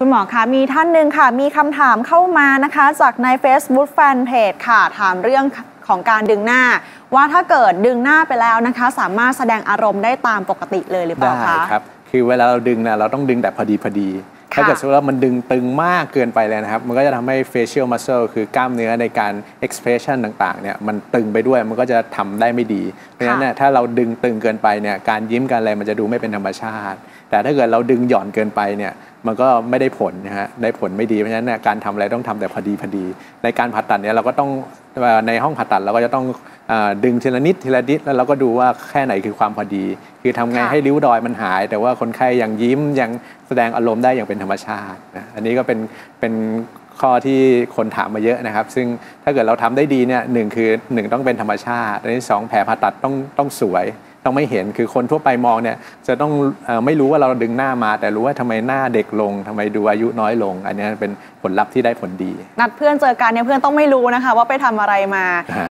คุณหมอคะมีท่านหนึ่งค่ะมีคำถามเข้ามานะคะจากใน Facebook Fanpage ค่ะถามเรื่องของการดึงหน้าว่าถ้าเกิดดึงหน้าไปแล้วนะคะสามารถแสดงอารมณ์ได้ตามปกติเลยหรือเปล่าคะได้ครับคือเวลาเราดึงนะเราต้องดึงแต่พอดีถ้าเกิดสมมติว่ามันดึงตึงมากเกินไปเลยนะครับมันก็จะทำให้ facial muscle คือกล้ามเนื้อในการ expression ต่างๆเนี่ยมันตึงไปด้วยมันก็จะทำได้ไม่ดีเพราะฉะนั้นเนี่ยถ้าเราดึงตึงเกินไปเนี่ยการยิ้มการอะไรมันจะดูไม่เป็นธรรมชาติแต่ถ้าเกิดเราดึงหย่อนเกินไปเนี่ยมันก็ไม่ได้ผลนะฮะได้ผลไม่ดีเพราะฉะนั้นการทำอะไรต้องทำแต่พอดีในการผ่าตัดเนี่ยเราก็ต้องในห้องผ่าตัดเราก็จะต้องดึงทีละนิดแล้วเราก็ดูว่าแค่ไหนคือความพอดีคือทำไงให้ริ้วรอยมันหายแต่ว่าคนไข้ยังยิ้มยังแสดงอารมณ์ได้อย่างเป็นธรรมชาตินะอันนี้ก็เป็นข้อที่คนถามมาเยอะนะครับซึ่งถ้าเกิดเราทำได้ดีเนี่ยหนึ่งต้องเป็นธรรมชาติอันที่สองแผลผ่าตัดต้องสวยต้องไม่เห็นคือคนทั่วไปมองเนี่ยจะต้องไม่รู้ว่าเราดึงหน้ามาแต่รู้ว่าทำไมหน้าเด็กลงทำไมดูอายุน้อยลงอันนี้เป็นผลลัพธ์ที่ได้ผลดีนัดเพื่อนเจอกันเนี่ยเพื่อนต้องไม่รู้นะคะว่าไปทำอะไรมา